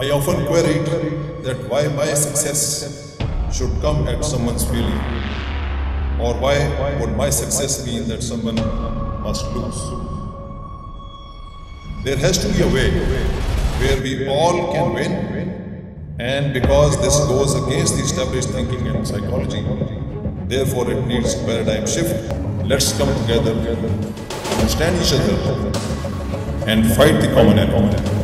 I often queried that why my success should come at someone's feeling, or why would my success mean that someone must lose. There has to be a way where we all can win, and because this goes against the established thinking and psychology, therefore it needs a paradigm shift. Let's come together, understand each other, and fight the common enemy.